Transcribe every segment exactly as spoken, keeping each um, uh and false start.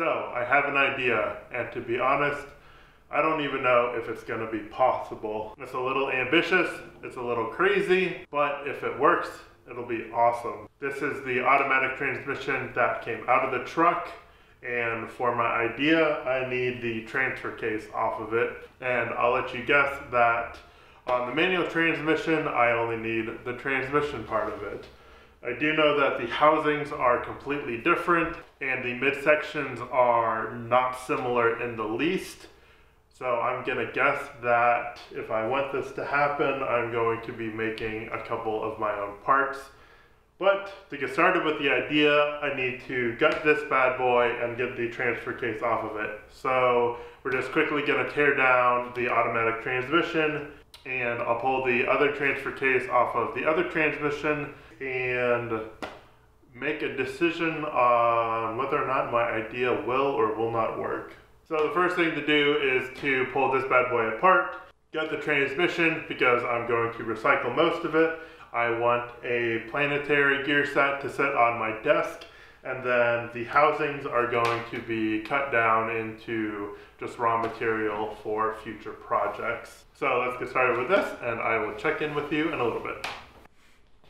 So I have an idea, and to be honest, I don't even know if it's gonna be possible. It's a little ambitious, it's a little crazy, but if it works, it'll be awesome. This is the automatic transmission that came out of the truck, and for my idea, I need the transfer case off of it. And I'll let you guess that on the manual transmission, I only need the transmission part of it. I do know that the housings are completely different and the midsections are not similar in the least. So I'm gonna guess that if I want this to happen, I'm going to be making a couple of my own parts. But to get started with the idea, I need to gut this bad boy and get the transfer case off of it. So we're just quickly gonna tear down the automatic transmission, and I'll pull the other transfer case off of the other transmission and make a decision on whether or not my idea will or will not work. So the first thing to do is to pull this bad boy apart, get the transmission because I'm going to recycle most of it. I want a planetary gear set to sit on my desk, and then the housings are going to be cut down into just raw material for future projects. So let's get started with this, and I will check in with you in a little bit.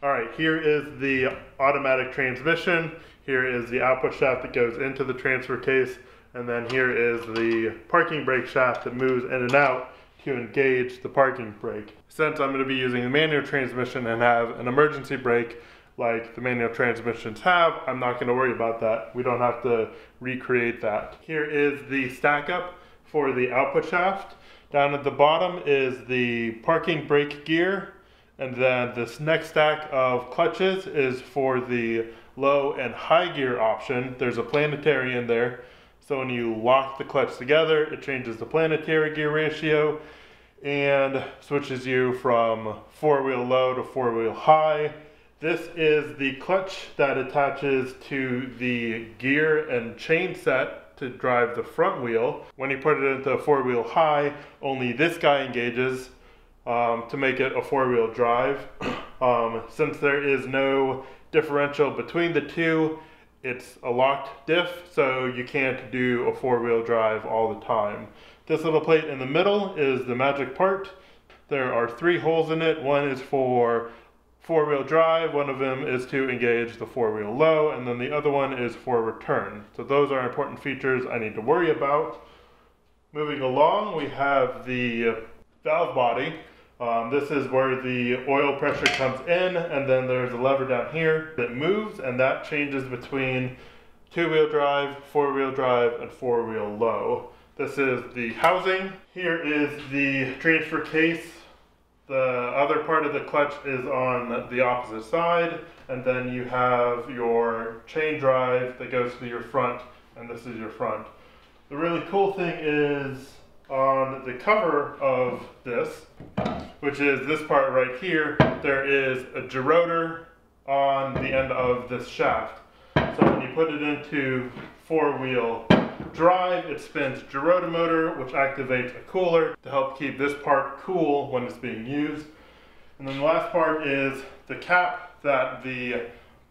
All right, here is the automatic transmission. Here is the output shaft that goes into the transfer case, and then here is the parking brake shaft that moves in and out to engage the parking brake. Since I'm going to be using the manual transmission and have an emergency brake, like the manual transmissions have, I'm not gonna worry about that. We don't have to recreate that. Here is the stack up for the output shaft. Down at the bottom is the parking brake gear. And then this next stack of clutches is for the low and high gear option. There's a planetary in there. So when you lock the clutch together, it changes the planetary gear ratio and switches you from four-wheel low to four-wheel high. This is the clutch that attaches to the gear and chain set to drive the front wheel. When you put it into four-wheel high, only this guy engages um, to make it a four-wheel drive. Um, since there is no differential between the two, it's a locked diff, so you can't do a four-wheel drive all the time. This little plate in the middle is the magic part. There are three holes in it. One is for four-wheel drive, one of them is to engage the four-wheel low, and then the other one is for return. So those are important features I need to worry about. Moving along, we have the valve body. Um, this is where the oil pressure comes in, and then there's a lever down here that moves, and that changes between two-wheel drive, four-wheel drive, and four-wheel low. This is the housing. Here is the transfer case. The other part of the clutch is on the opposite side, and then you have your chain drive that goes to your front, and this is your front. The really cool thing is on the cover of this, which is this part right here, there is a gerotor on the end of this shaft. So when you put it into four-wheel drive, it spins gerotor motor, which activates a cooler to help keep this part cool when it's being used. And then the last part is the cap that the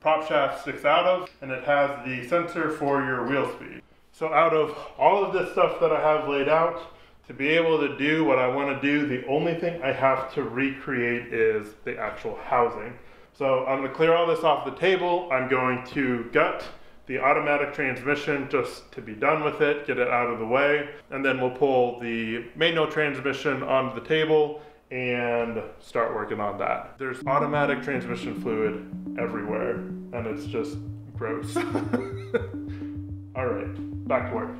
prop shaft sticks out of, and it has the sensor for your wheel speed. So out of all of this stuff that I have laid out, to be able to do what I want to do, the only thing I have to recreate is the actual housing. So I'm going to clear all this off the table. I'm going to gut the automatic transmission just to be done with it, get it out of the way, and then we'll pull the manual transmission onto the table and start working on that. There's automatic transmission fluid everywhere, and it's just gross. All right, back to work.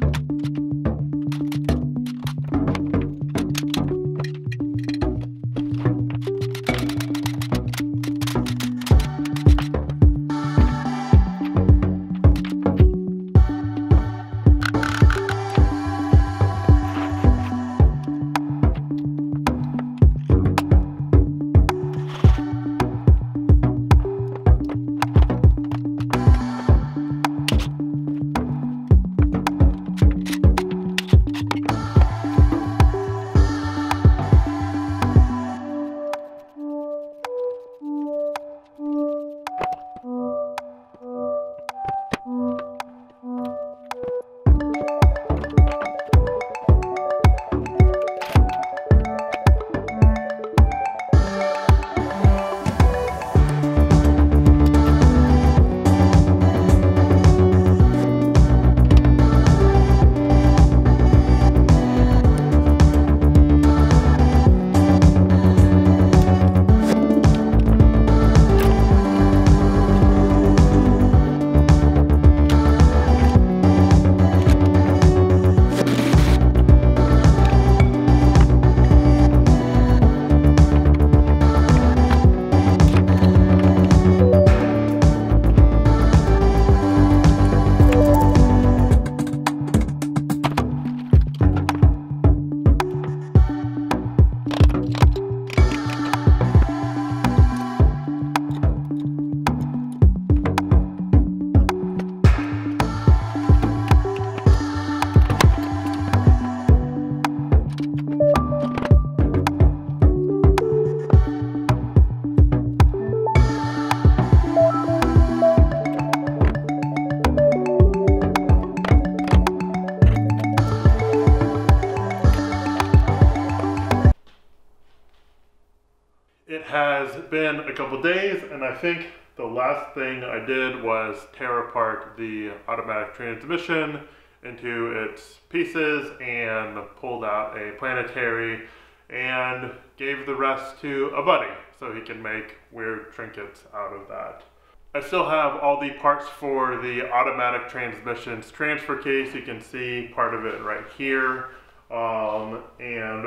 has been a couple days, and I think the last thing I did was tear apart the automatic transmission into its pieces and pulled out a planetary and gave the rest to a buddy so he can make weird trinkets out of that. I still have all the parts for the automatic transmission's transfer case. You can see part of it right here. Um, and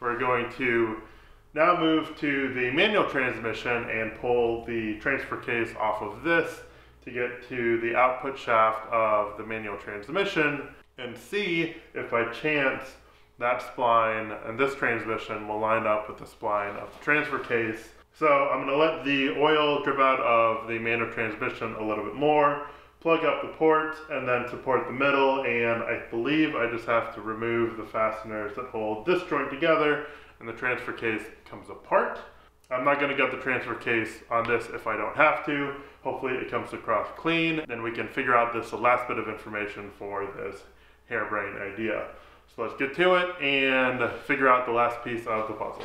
we're going to now move to the manual transmission and pull the transfer case off of this to get to the output shaft of the manual transmission and see if by chance that spline and this transmission will line up with the spline of the transfer case. So I'm going to let the oil drip out of the manual transmission a little bit more, plug up the port, and then support the middle, and I believe I just have to remove the fasteners that hold this joint together and the transfer case comes apart. I'm not going to get the transfer case on this if I don't have to. Hopefully it comes across clean, then we can figure out this last bit of information for this harebrained idea. So let's get to it and figure out the last piece of the puzzle.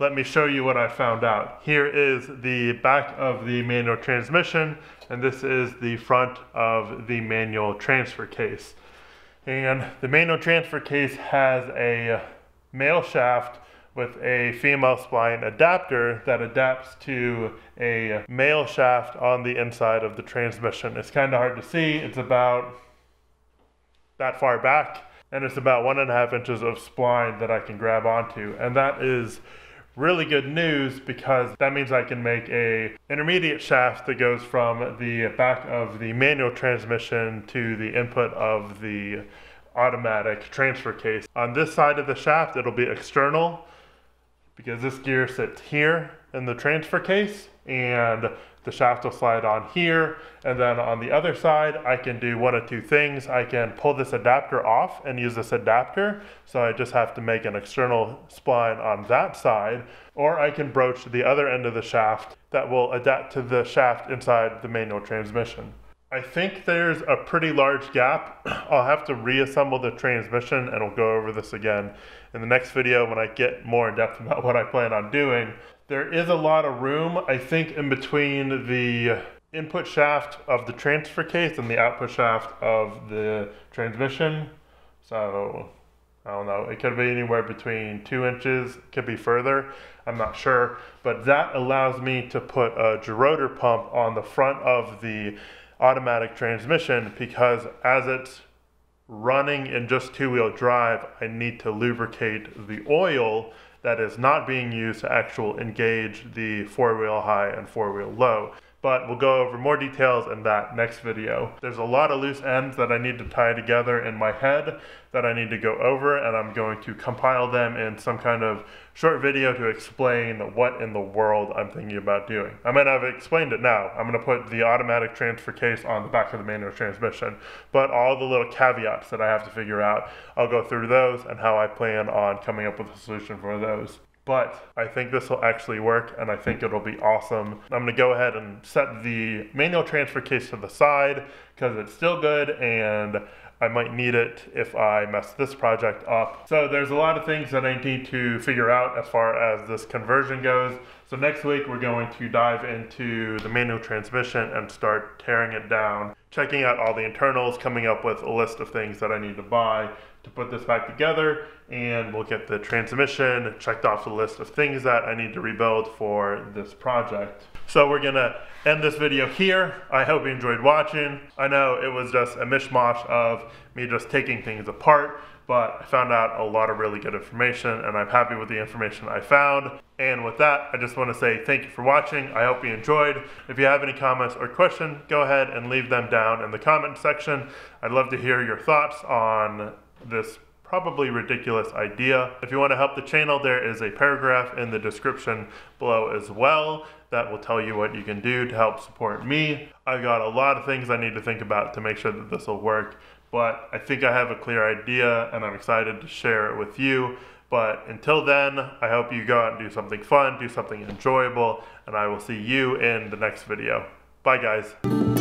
Let me show you what I found out. Here is the back of the manual transmission, and this is the front of the manual transfer case. And the manual transfer case has a male shaft with a female spline adapter that adapts to a male shaft on the inside of the transmission. It's kind of hard to see. It's about that far back, and it's about one and a half inches of spline that I can grab onto, and that is really good news because that means I can make an intermediate shaft that goes from the back of the manual transmission to the input of the automatic transfer case. On this side of the shaft, it'll be external because this gear sits here in the transfer case and the shaft will slide on here. And then on the other side, I can do one of two things. I can pull this adapter off and use this adapter. So I just have to make an external spline on that side, or I can broach the other end of the shaft that will adapt to the shaft inside the manual transmission. I think there's a pretty large gap. I'll have to reassemble the transmission and we'll go over this again in the next video when I get more in depth about what I plan on doing. There is a lot of room, I think, in between the input shaft of the transfer case and the output shaft of the transmission. So, I don't know, it could be anywhere between two inches, could be further, I'm not sure. But that allows me to put a gerotor pump on the front of the automatic transmission because as it's running in just two-wheel drive, I need to lubricate the oil that is not being used to actually engage the four-wheel high and four-wheel low. But we'll go over more details in that next video. There's a lot of loose ends that I need to tie together in my head that I need to go over, and I'm going to compile them in some kind of short video to explain what in the world I'm thinking about doing. I mean, I've explained it now. I'm gonna put the automatic transfer case on the back of the manual transmission, but all the little caveats that I have to figure out, I'll go through those and how I plan on coming up with a solution for those. but I think this will actually work and I think it'll be awesome. I'm gonna go ahead and set the manual transfer case to the side because it's still good and I might need it if I mess this project up. So there's a lot of things that I need to figure out as far as this conversion goes. So next week we're going to dive into the manual transmission and start tearing it down, checking out all the internals, coming up with a list of things that I need to buy to put this back together, and we'll get the transmission checked off the list of things that I need to rebuild for this project. So we're gonna end this video here. I hope you enjoyed watching. I know it was just a mishmash of me just taking things apart, but I found out a lot of really good information and I'm happy with the information I found. And with that, I just wanna say thank you for watching. I hope you enjoyed. If you have any comments or questions, go ahead and leave them down in the comment section. I'd love to hear your thoughts on this probably ridiculous idea. If you want to help the channel, there is a paragraph in the description below as well that will tell you what you can do to help support me. I've got a lot of things I need to think about to make sure that this will work, but I think I have a clear idea and I'm excited to share it with you. But until then, I hope you go out and do something fun, do something enjoyable, and I will see you in the next video. Bye guys.